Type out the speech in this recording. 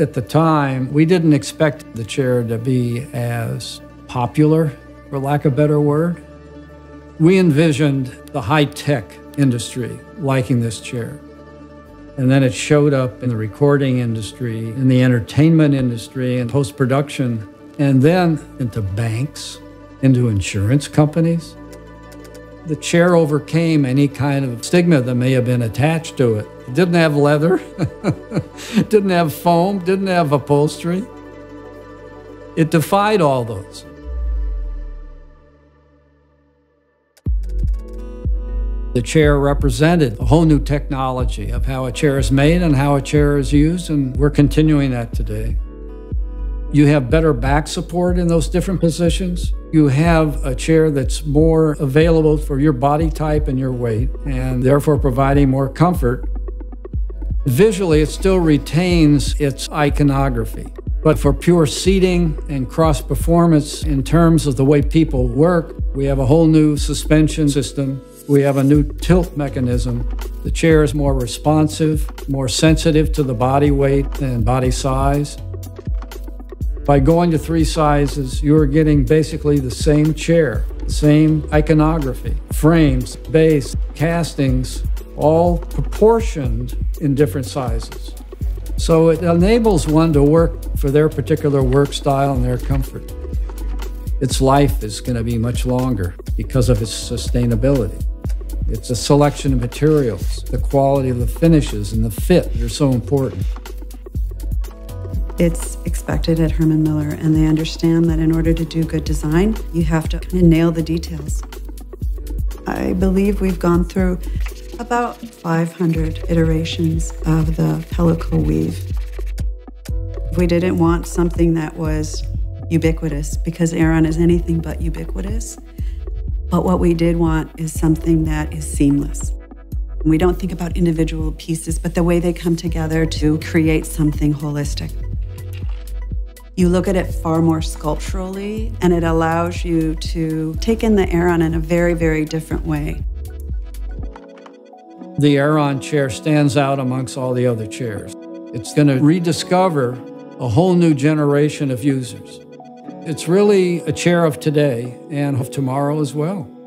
At the time, we didn't expect the chair to be as popular, for lack of a better word. We envisioned the high-tech industry liking this chair. And then it showed up in the recording industry, in the entertainment industry, and post-production, and then into banks, into insurance companies. The chair overcame any kind of stigma that may have been attached to it. It didn't have leather, didn't have foam, didn't have upholstery. It defied all those. The chair represented a whole new technology of how a chair is made and how a chair is used, and we're continuing that today. You have better back support in those different positions. You have a chair that's more available for your body type and your weight, and therefore providing more comfort. Visually, it still retains its iconography, but for pure seating and cross-performance in terms of the way people work, we have a whole new suspension system. We have a new tilt mechanism. The chair is more responsive, more sensitive to the body weight and body size. By going to 3 sizes, you are getting basically the same chair, same iconography, frames, base, castings, all proportioned in different sizes. So it enables one to work for their particular work style and their comfort. Its life is going to be much longer because of its sustainability. It's a selection of materials, the quality of the finishes and the fit that are so important. It's expected at Herman Miller, and they understand that in order to do good design, you have to kind of nail the details. I believe we've gone through about 500 iterations of the pellicle weave. We didn't want something that was ubiquitous, because Aeron is anything but ubiquitous. But what we did want is something that is seamless. We don't think about individual pieces, but the way they come together to create something holistic. You look at it far more sculpturally, and it allows you to take in the Aeron in a very, very different way. The Aeron chair stands out amongst all the other chairs. It's going to rediscover a whole new generation of users. It's really a chair of today and of tomorrow as well.